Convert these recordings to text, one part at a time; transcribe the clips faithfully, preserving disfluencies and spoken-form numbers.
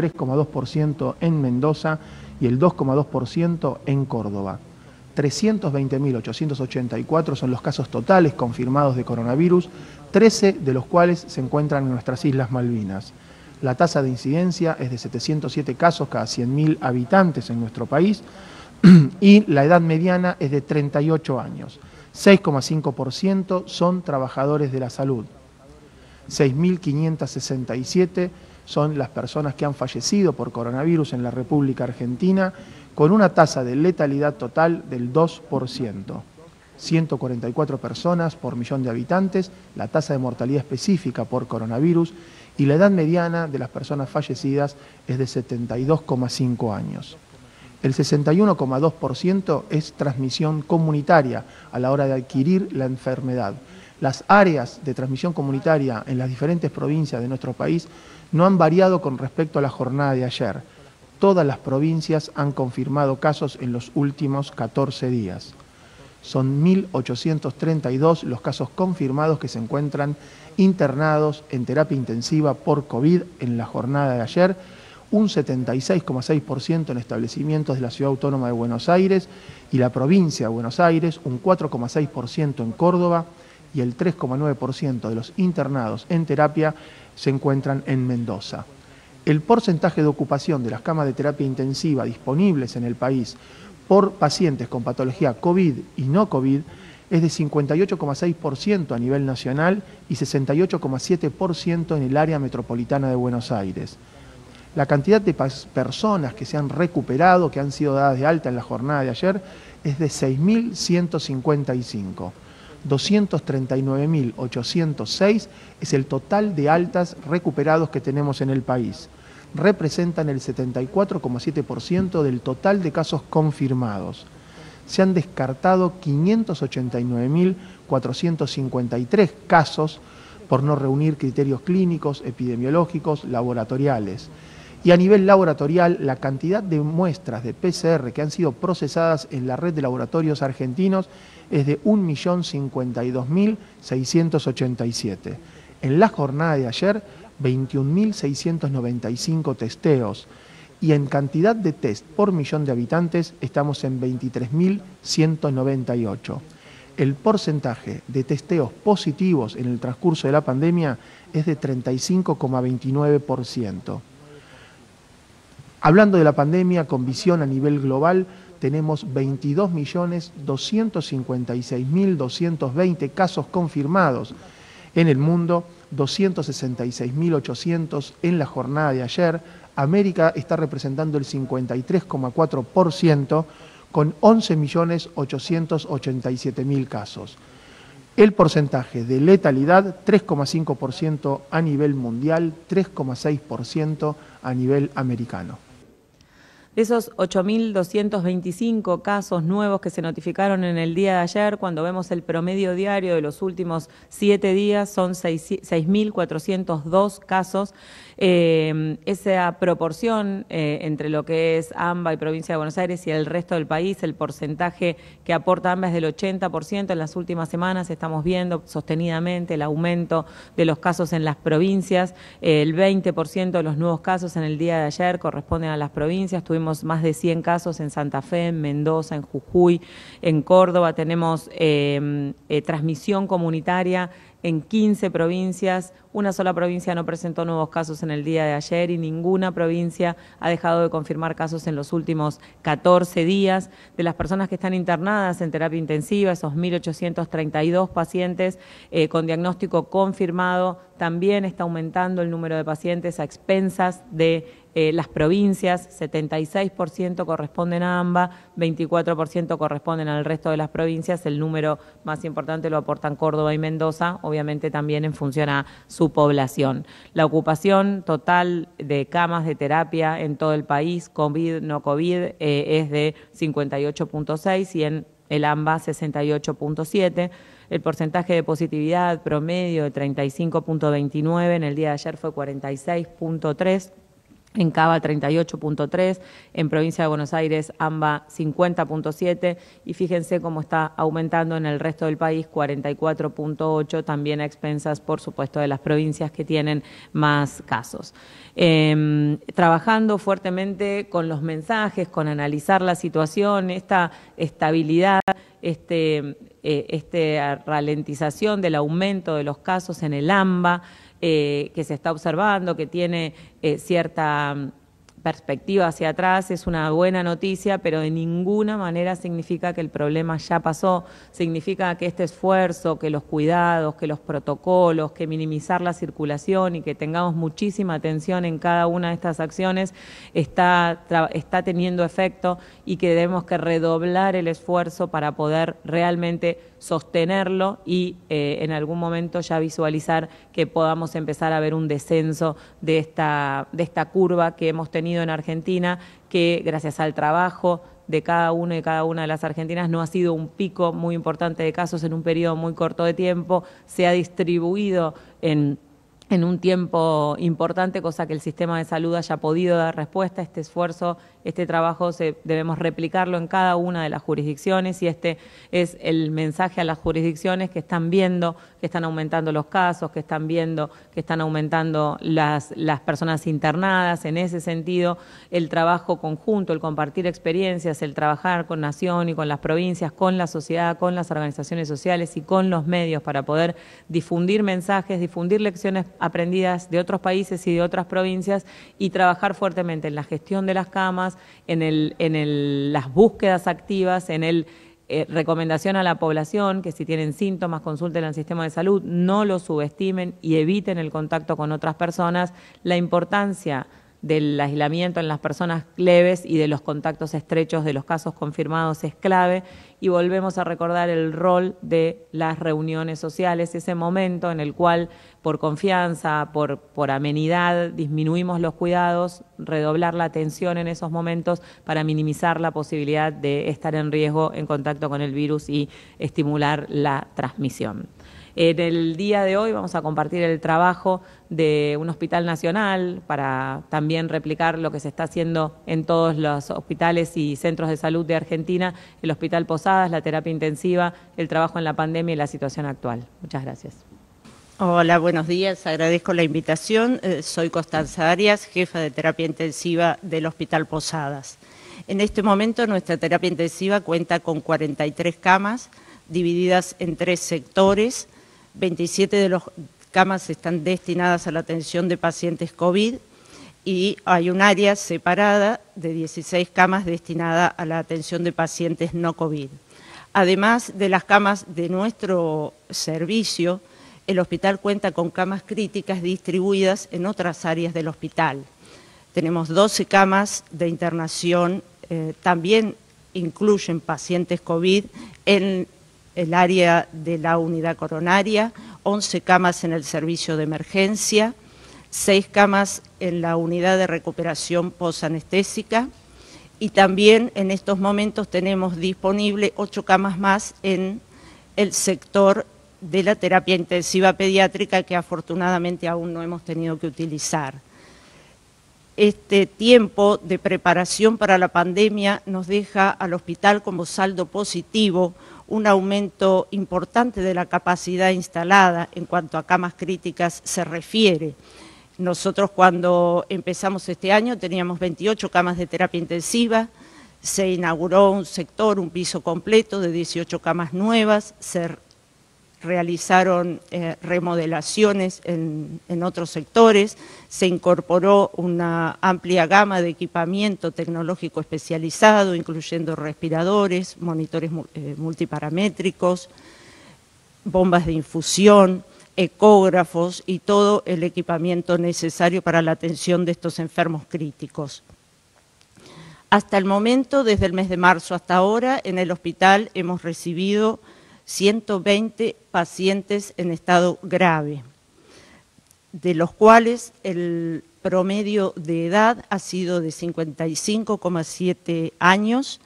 tres coma dos por ciento en Mendoza y el dos coma dos por ciento en Córdoba. trescientos veinte mil ochocientos ochenta y cuatro son los casos totales confirmados de coronavirus, trece de los cuales se encuentran en nuestras Islas Malvinas. La tasa de incidencia es de setecientos siete casos cada cien mil habitantes en nuestro país y la edad mediana es de treinta y ocho años. seis coma cinco por ciento son trabajadores de la salud. seis mil quinientos sesenta y siete son las personas que han fallecido por coronavirus en la República Argentina, con una tasa de letalidad total del dos por ciento. ciento cuarenta y cuatro personas por millón de habitantes, la tasa de mortalidad específica por coronavirus, y la edad mediana de las personas fallecidas es de setenta y dos coma cinco años. El sesenta y uno coma dos por ciento es transmisión comunitaria a la hora de adquirir la enfermedad. Las áreas de transmisión comunitaria en las diferentes provincias de nuestro país no han variado con respecto a la jornada de ayer. Todas las provincias han confirmado casos en los últimos catorce días. Son mil ochocientos treinta y dos los casos confirmados que se encuentran internados en terapia intensiva por COVID en la jornada de ayer, un setenta y seis coma seis por ciento en establecimientos de la Ciudad Autónoma de Buenos Aires y la provincia de Buenos Aires, un cuatro coma seis por ciento en Córdoba y el tres coma nueve por ciento de los internados en terapia se encuentran en Mendoza. El porcentaje de ocupación de las camas de terapia intensiva disponibles en el país por pacientes con patología COVID y no COVID es de cincuenta y ocho coma seis por ciento a nivel nacional y sesenta y ocho coma siete por ciento en el área metropolitana de Buenos Aires. La cantidad de personas que se han recuperado, que han sido dadas de alta en la jornada de ayer, es de seis mil ciento cincuenta y cinco. doscientos treinta y nueve mil ochocientos seis es el total de altas recuperados que tenemos en el país. Representan el setenta y cuatro coma siete por ciento del total de casos confirmados. Se han descartado quinientos ochenta y nueve mil cuatrocientos cincuenta y tres casos por no reunir criterios clínicos, epidemiológicos, laboratoriales. Y a nivel laboratorial, la cantidad de muestras de P C R que han sido procesadas en la red de laboratorios argentinos es de un millón cincuenta y dos mil seiscientos ochenta y siete. En la jornada de ayer, veintiún mil seiscientos noventa y cinco testeos. Y en cantidad de test por millón de habitantes, estamos en veintitrés mil ciento noventa y ocho. El porcentaje de testeos positivos en el transcurso de la pandemia es de treinta y cinco coma veintinueve por ciento. Hablando de la pandemia, con visión a nivel global, tenemos veintidós millones doscientos cincuenta y seis mil doscientos veinte casos confirmados en el mundo, doscientos sesenta y seis mil ochocientos en la jornada de ayer. América está representando el cincuenta y tres coma cuatro por ciento con once millones ochocientos ochenta y siete mil casos. El porcentaje de letalidad, tres coma cinco por ciento a nivel mundial, tres coma seis por ciento a nivel americano. De esos ocho mil doscientos veinticinco casos nuevos que se notificaron en el día de ayer, cuando vemos el promedio diario de los últimos siete días, son seis mil cuatrocientos dos casos. Eh, esa proporción eh, entre lo que es AMBA y Provincia de Buenos Aires y el resto del país, el porcentaje que aporta AMBA es del ochenta por ciento. En las últimas semanas estamos viendo sostenidamente el aumento de los casos en las provincias. Eh, el veinte por ciento de los nuevos casos en el día de ayer corresponden a las provincias. Tuvimos Tenemos más de cien casos en Santa Fe, en Mendoza, en Jujuy, en Córdoba. Tenemos eh, eh, transmisión comunitaria en quince provincias. Una sola provincia no presentó nuevos casos en el día de ayer y ninguna provincia ha dejado de confirmar casos en los últimos catorce días. De las personas que están internadas en terapia intensiva, esos mil ochocientos treinta y dos pacientes eh, con diagnóstico confirmado, también está aumentando el número de pacientes a expensas de Eh, las provincias, setenta y seis por ciento corresponden a AMBA, veinticuatro por ciento corresponden al resto de las provincias, el número más importante lo aportan Córdoba y Mendoza, obviamente también en función a su población. La ocupación total de camas de terapia en todo el país, COVID, no COVID, eh, es de cincuenta y ocho coma seis y en el AMBA sesenta y ocho coma siete. El porcentaje de positividad promedio de treinta y cinco coma veintinueve, en el día de ayer fue cuarenta y seis coma tres. en Cava treinta y ocho punto tres, en Provincia de Buenos Aires, AMBA cincuenta punto siete, y fíjense cómo está aumentando en el resto del país, cuarenta y cuatro punto ocho, también a expensas, por supuesto, de las provincias que tienen más casos. Eh, trabajando fuertemente con los mensajes, con analizar la situación, esta estabilidad, este, eh, esta ralentización del aumento de los casos en el AMBA, Eh, que se está observando, que tiene eh, cierta perspectiva hacia atrás, es una buena noticia, pero de ninguna manera significa que el problema ya pasó, significa que este esfuerzo, que los cuidados, que los protocolos, que minimizar la circulación y que tengamos muchísima atención en cada una de estas acciones está, está teniendo efecto, y que debemos que redoblar el esfuerzo para poder realmente sostenerlo y eh, en algún momento ya visualizar que podamos empezar a ver un descenso de esta, de esta curva que hemos tenido en Argentina, que gracias al trabajo de cada uno y cada una de las argentinas no ha sido un pico muy importante de casos en un periodo muy corto de tiempo, se ha distribuido en... en un tiempo importante, cosa que el sistema de salud haya podido dar respuesta. Este esfuerzo, este trabajo, se, debemos replicarlo en cada una de las jurisdicciones, y este es el mensaje a las jurisdicciones que están viendo que están aumentando los casos, que están viendo que están aumentando las, las personas internadas. En ese sentido, el trabajo conjunto, el compartir experiencias, el trabajar con Nación y con las provincias, con la sociedad, con las organizaciones sociales y con los medios para poder difundir mensajes, difundir lecciones aprendidas de otros países y de otras provincias, y trabajar fuertemente en la gestión de las camas, en, el, en el, las búsquedas activas, en el eh, recomendación a la población que si tienen síntomas consulten al sistema de salud, no lo subestimen y eviten el contacto con otras personas, la importancia del aislamiento en las personas leves y de los contactos estrechos de los casos confirmados es clave, y volvemos a recordar el rol de las reuniones sociales, ese momento en el cual por confianza, por, por amenidad, disminuimos los cuidados, redoblar la atención en esos momentos para minimizar la posibilidad de estar en riesgo en contacto con el virus y estimular la transmisión. En el día de hoy vamos a compartir el trabajo de un hospital nacional para también replicar lo que se está haciendo en todos los hospitales y centros de salud de Argentina, el Hospital Posadas, la terapia intensiva, el trabajo en la pandemia y la situación actual. Muchas gracias. Hola, buenos días. Agradezco la invitación. Soy Constanza Arias, jefa de terapia intensiva del Hospital Posadas. En este momento nuestra terapia intensiva cuenta con cuarenta y tres camas divididas en tres sectores. veintisiete de las camas están destinadas a la atención de pacientes COVID y hay un área separada de dieciséis camas destinada a la atención de pacientes no COVID. Además de las camas de nuestro servicio, el hospital cuenta con camas críticas distribuidas en otras áreas del hospital. Tenemos doce camas de internación, eh, también incluyen pacientes COVID en el área de la unidad coronaria, once camas en el servicio de emergencia, seis camas en la unidad de recuperación posanestésica, y también en estos momentos tenemos disponible ocho camas más en el sector de la terapia intensiva pediátrica, que afortunadamente aún no hemos tenido que utilizar. Este tiempo de preparación para la pandemia nos deja al hospital como saldo positivo un aumento importante de la capacidad instalada en cuanto a camas críticas se refiere. Nosotros cuando empezamos este año teníamos veintiocho camas de terapia intensiva, se inauguró un sector, un piso completo de dieciocho camas nuevas, se realizaron eh, remodelaciones en, en otros sectores, se incorporó una amplia gama de equipamiento tecnológico especializado, incluyendo respiradores, monitores eh, multiparamétricos, bombas de infusión, ecógrafos y todo el equipamiento necesario para la atención de estos enfermos críticos. Hasta el momento, desde el mes de marzo hasta ahora, en el hospital hemos recibido ciento veinte pacientes en estado grave, de los cuales el promedio de edad ha sido de cincuenta y cinco coma siete años,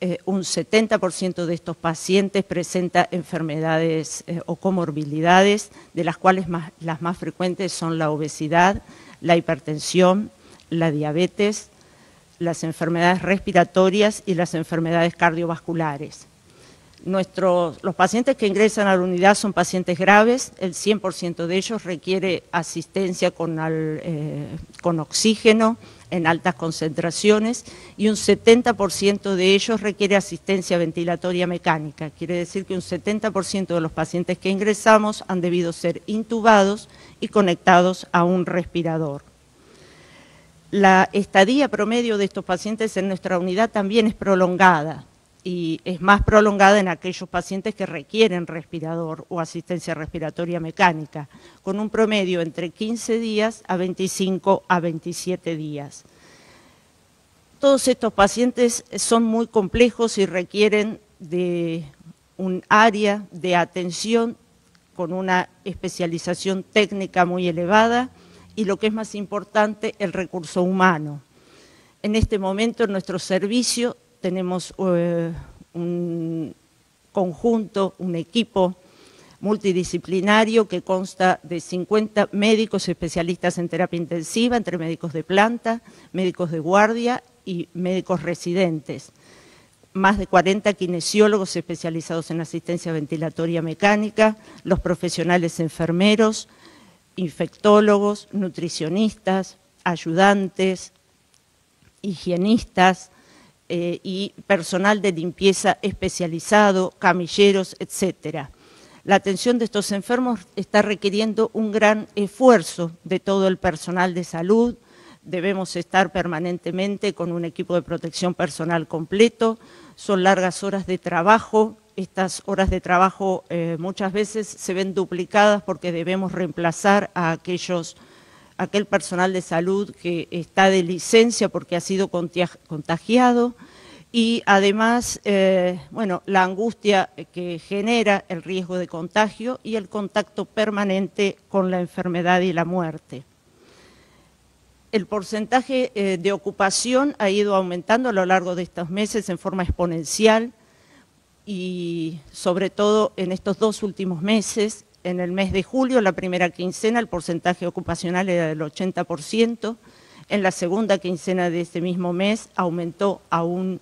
eh, un setenta por ciento de estos pacientes presenta enfermedades eh, o comorbilidades, de las cuales más, las más frecuentes son la obesidad, la hipertensión, la diabetes, las enfermedades respiratorias y las enfermedades cardiovasculares. Nuestros, los pacientes que ingresan a la unidad son pacientes graves, el cien por ciento de ellos requiere asistencia con, al, eh, con oxígeno en altas concentraciones y un setenta por ciento de ellos requiere asistencia ventilatoria mecánica. Quiere decir que un setenta por ciento de los pacientes que ingresamos han debido ser intubados y conectados a un respirador. La estadía promedio de estos pacientes en nuestra unidad también es prolongada, y es más prolongada en aquellos pacientes que requieren respirador o asistencia respiratoria mecánica, con un promedio entre quince días a veinticinco a veintisiete días. Todos estos pacientes son muy complejos y requieren de un área de atención con una especialización técnica muy elevada y, lo que es más importante, el recurso humano. En este momento, en nuestro servicio, tenemos eh, un conjunto, un equipo multidisciplinario que consta de cincuenta médicos especialistas en terapia intensiva, entre médicos de planta, médicos de guardia y médicos residentes. Más de cuarenta kinesiólogos especializados en asistencia ventilatoria mecánica, los profesionales enfermeros, infectólogos, nutricionistas, ayudantes, higienistas, y personal de limpieza especializado, camilleros, etcétera. La atención de estos enfermos está requiriendo un gran esfuerzo de todo el personal de salud. Debemos estar permanentemente con un equipo de protección personal completo. Son largas horas de trabajo. Estas horas de trabajo eh, muchas veces se ven duplicadas porque debemos reemplazar a aquellos aquel personal de salud que está de licencia porque ha sido contagiado, y además, eh, bueno, la angustia que genera el riesgo de contagio y el contacto permanente con la enfermedad y la muerte. El porcentaje eh, de ocupación ha ido aumentando a lo largo de estos meses en forma exponencial, y sobre todo en estos dos últimos meses. En el mes de julio, la primera quincena, el porcentaje ocupacional era del ochenta por ciento. En la segunda quincena de este mismo mes aumentó a un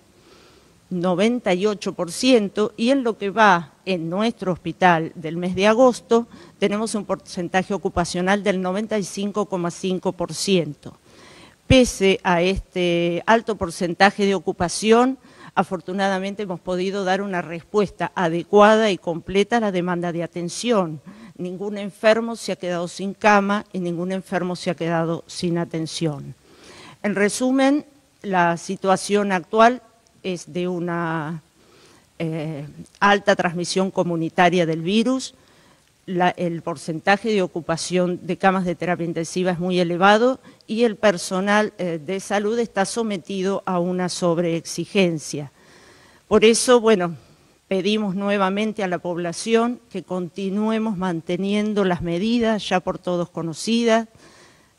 noventa y ocho por ciento. Y en lo que va en nuestro hospital del mes de agosto, tenemos un porcentaje ocupacional del noventa y cinco coma cinco por ciento. Pese a este alto porcentaje de ocupación, afortunadamente hemos podido dar una respuesta adecuada y completa a la demanda de atención. Ningún enfermo se ha quedado sin cama y ningún enfermo se ha quedado sin atención. En resumen, la situación actual es de una eh, alta transmisión comunitaria del virus. La, el porcentaje de ocupación de camas de terapia intensiva es muy elevado y el personal eh, de salud está sometido a una sobreexigencia. Por eso, bueno, pedimos nuevamente a la población que continuemos manteniendo las medidas ya por todos conocidas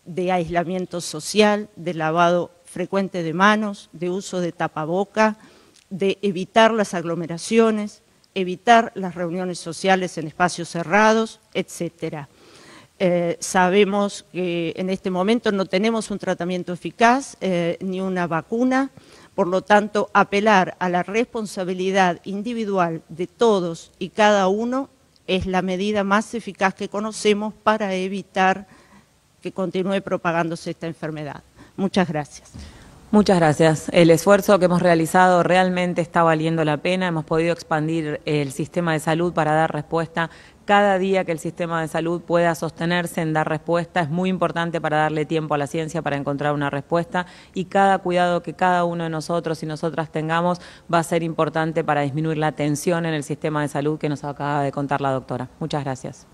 de aislamiento social, de lavado frecuente de manos, de uso de tapaboca, de evitar las aglomeraciones, evitar las reuniones sociales en espacios cerrados, etcétera. Eh, sabemos que en este momento no tenemos un tratamiento eficaz eh, ni una vacuna, por lo tanto, apelar a la responsabilidad individual de todos y cada uno es la medida más eficaz que conocemos para evitar que continúe propagándose esta enfermedad. Muchas gracias. Muchas gracias. El esfuerzo que hemos realizado realmente está valiendo la pena. Hemos podido expandir el sistema de salud para dar respuesta. Cada día que el sistema de salud pueda sostenerse en dar respuesta es muy importante para darle tiempo a la ciencia para encontrar una respuesta, y cada cuidado que cada uno de nosotros y nosotras tengamos va a ser importante para disminuir la tensión en el sistema de salud que nos acaba de contar la doctora. Muchas gracias.